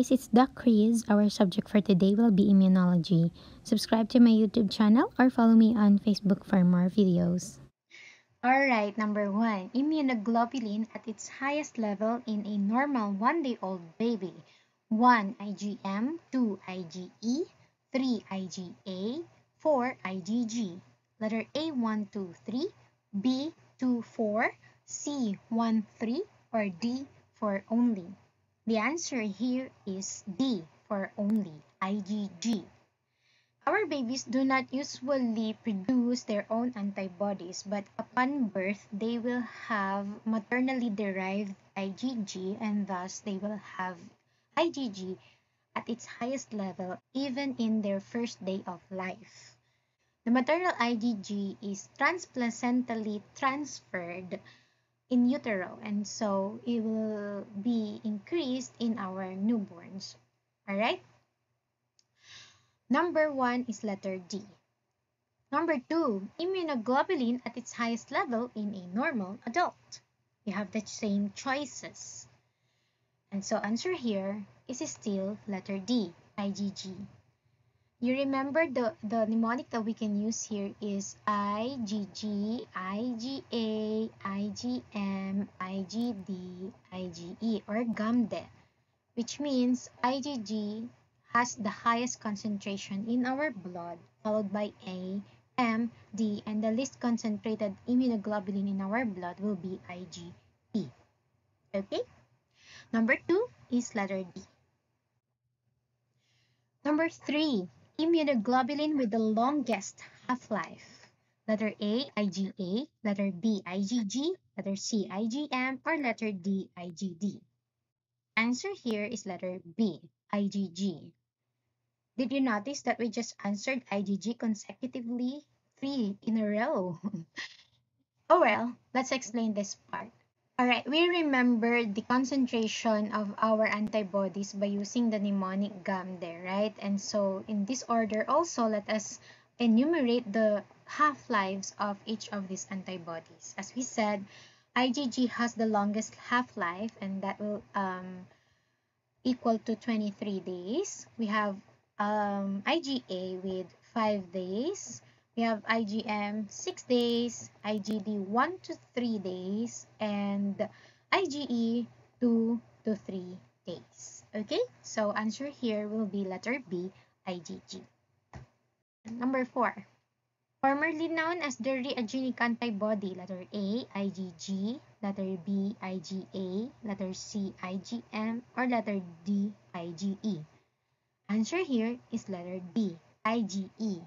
guys, it's Doc Kriz. Our subject for today will be immunology. Subscribe to my YouTube channel or follow me on Facebook for more videos. Alright, number 1. Immunoglobulin at its highest level in a normal 1-day-old baby. 1. IgM, 2. IgE, 3. IgA, 4. IgG. Letter A, 1, 2, 3, B, 2, 4, C, 1, 3, or D, 4 only. The answer here is D, for only, IgG. Our babies do not usually produce their own antibodies, but upon birth, they will have maternally derived IgG, and thus they will have IgG at its highest level even in their first day of life. The maternal IgG is transplacentally transferred in utero, and so it will be increased in our newborns. Alright? Number 1 is letter D. Number 2, immunoglobulin at its highest level in a normal adult. You have the same choices. And so answer here is still letter D, IgG. You remember the mnemonic that we can use here is IgG, IgA, IgM, IgD, IgE, or GAMDE, which means IgG has the highest concentration in our blood, followed by A, M, D, and the least concentrated immunoglobulin in our blood will be IgE. Okay? Number 2 is letter D. Number 3. Immunoglobulin with the longest half-life. Letter A, IgA, letter B, IgG, letter C, IgM, or letter D, IgD. Answer here is letter B, IgG. Did you notice that we just answered IgG consecutively? 3 in a row. Oh well, let's explain this part. Alright, we remember the concentration of our antibodies by using the mnemonic GAMDE, right? And so, in this order also, let us enumerate the half-lives of each of these antibodies. As we said, IgG has the longest half-life, and that will equal to 23 days. We have IgA with 5 days. We have IgM 6 days, IgD 1 to 3 days, and IgE 2 to 3 days. Okay, so answer here will be letter B, IgG. Number 4. Formerly known as the reagenic antibody, letter A, IgG, letter B, IgA, letter C, IgM, or letter D, IgE. Answer here is letter D, IgE.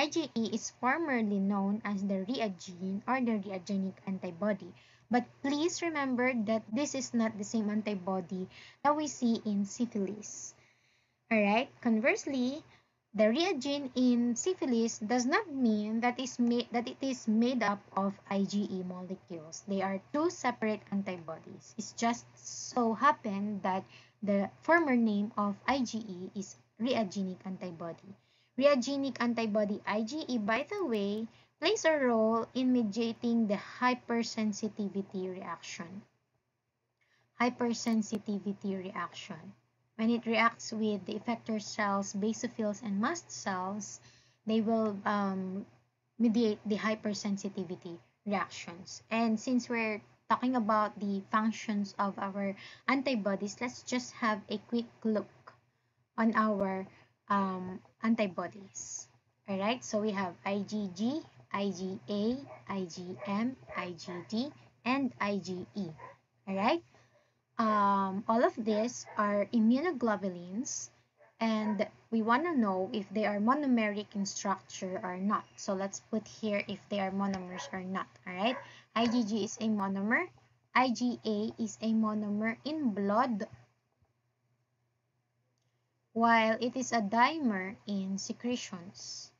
IgE is formerly known as the reagene or the reagenic antibody. But please remember that this is not the same antibody that we see in syphilis. Alright, conversely, the reagene in syphilis does not mean that it is made up of IgE molecules. They are two separate antibodies. It just so happened that the former name of IgE is reagenic antibody. Reagenic antibody IgE, by the way, plays a role in mediating the hypersensitivity reaction. Hypersensitivity reaction. When it reacts with the effector cells, basophils, and mast cells, they will mediate the hypersensitivity reactions. And since we're talking about the functions of our antibodies, let's just have a quick look on our antibodies. Alright, so we have IgG, IgA, IgM, IgD, and IgE. Alright, all of these are immunoglobulins, and we want to know if they are monomeric in structure or not. So let's put here if they are monomers or not. Alright, IgG is a monomer, IgA is a monomer in blood, while it is a dimer in secretions.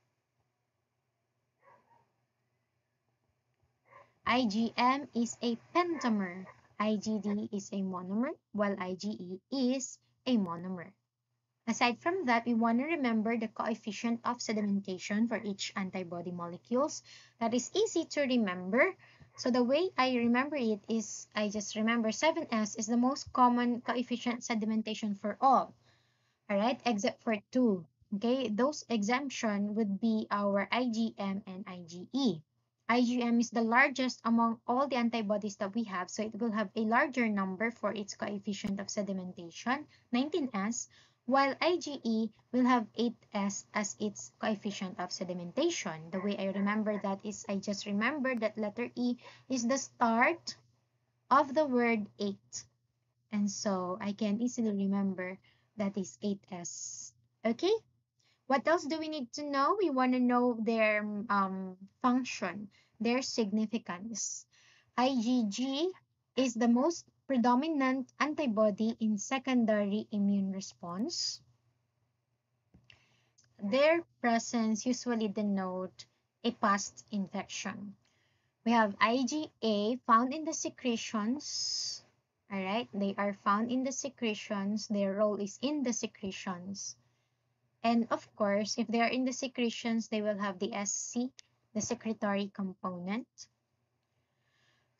IgM is a pentamer. IgD is a monomer, while IgE is a monomer. Aside from that, we want to remember the coefficient of sedimentation for each antibody molecules. That is easy to remember. So the way I remember it is I just remember 7S is the most common coefficient sedimentation for all. All right, except for 2. Okay, those exemption would be our IgM and IgE. IgM is the largest among all the antibodies that we have, so it will have a larger number for its coefficient of sedimentation, 19S, while IgE will have 8S as its coefficient of sedimentation. The way I remember that is I just remember that letter E is the start of the word 8. And so I can easily remember that is 8S. Okay? What else do we need to know? We want to know their function, their significance. IgG is the most predominant antibody in secondary immune response. Their presence usually denotes a past infection. We have IgA found in the secretions. All right, they are found in the secretions. Their role is in the secretions. And of course, if they are in the secretions, they will have the SC, the secretory component.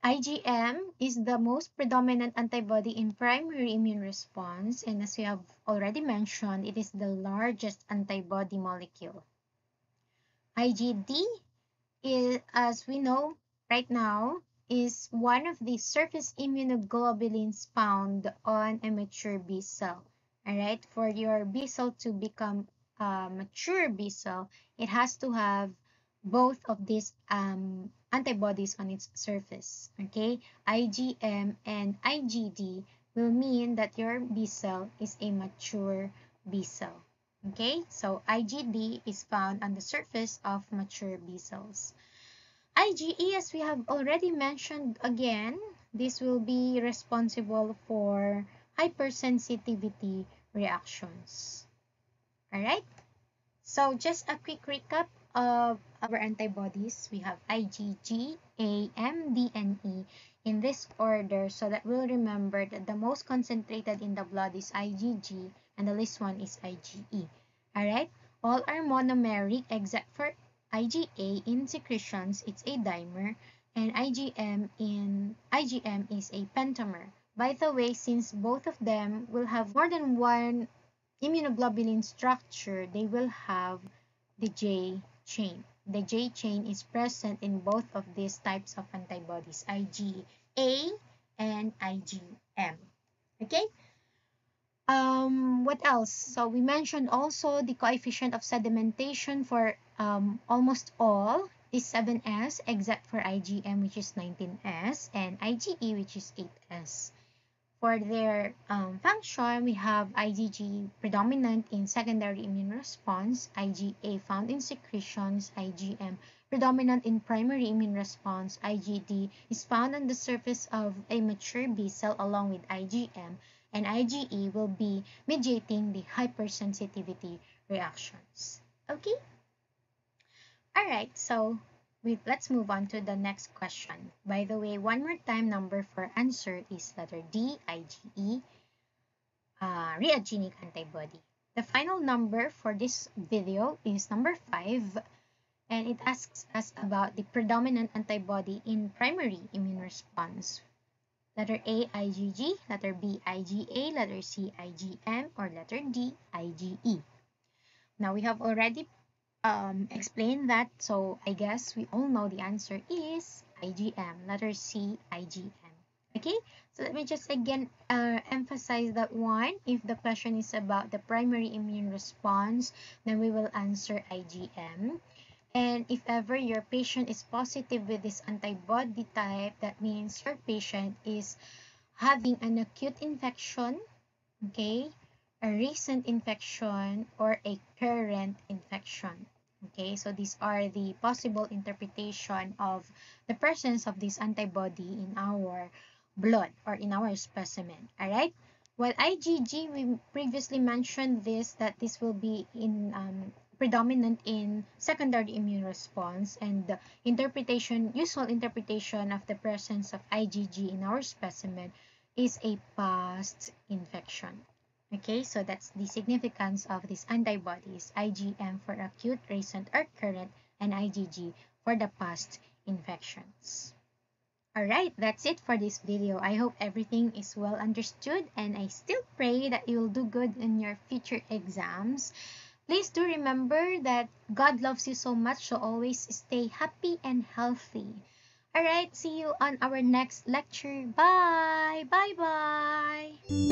IgM is the most predominant antibody in primary immune response. And as we have already mentioned, it is the largest antibody molecule. IgD is, as we know right now, is one of the surface immunoglobulins found on a mature B cell. All right, for your B cell to become a mature B cell, it has to have both of these antibodies on its surface. Okay, IgM and IgD will mean that your B cell is a mature B cell. Okay, so IgD is found on the surface of mature B cells. IgE, as we have already mentioned again, this will be responsible for hypersensitivity reactions. All right, so just a quick recap of our antibodies. We have IgG, A, M, D, and E in this order so that we'll remember that the most concentrated in the blood is IgG and the least one is IgE. All right, all are monomeric except for IgA in secretions, it's a dimer, and IgM is a pentamer. By the way, since both of them will have more than one immunoglobulin structure, they will have the J chain. The J chain is present in both of these types of antibodies, IgA and IgM. Okay? What else? So we mentioned also the coefficient of sedimentation for almost all is 7S except for IgM, which is 19S, and IgE, which is 8S. For their function, we have IgG predominant in secondary immune response, IgA found in secretions, IgM predominant in primary immune response, IgD is found on the surface of a mature B cell along with IgM, and IgE will be mediating the hypersensitivity reactions. Okay? Alright, so let's move on to the next question. By the way, one more time, number for answer is letter D, IgE, reagenic antibody. The final number for this video is number 5, and it asks us about the predominant antibody in primary immune response. Letter A, IgG, letter B, IgA, letter C, IgM, or letter D, IgE. Now, we have already explain that, so I guess we all know the answer is IgM, letter C, IgM. Okay, so let me just again emphasize that one. If the question is about the primary immune response, then we will answer IgM. And if ever your patient is positive with this antibody type, that means your patient is having an acute infection, okay, a recent infection, or a current infection. Okay, so these are the possible interpretation of the presence of this antibody in our blood or in our specimen. All right, well, IgG, we previously mentioned this, that this will be in predominant in secondary immune response, and the interpretation, usual interpretation of the presence of IgG in our specimen is a past infection. Okay, so that's the significance of these antibodies, IgM for acute, recent, or current, and IgG for the past infections. Alright, that's it for this video. I hope everything is well understood, and I still pray that you will do good in your future exams. Please do remember that God loves you so much, so always stay happy and healthy. Alright, see you on our next lecture. Bye! Bye-bye!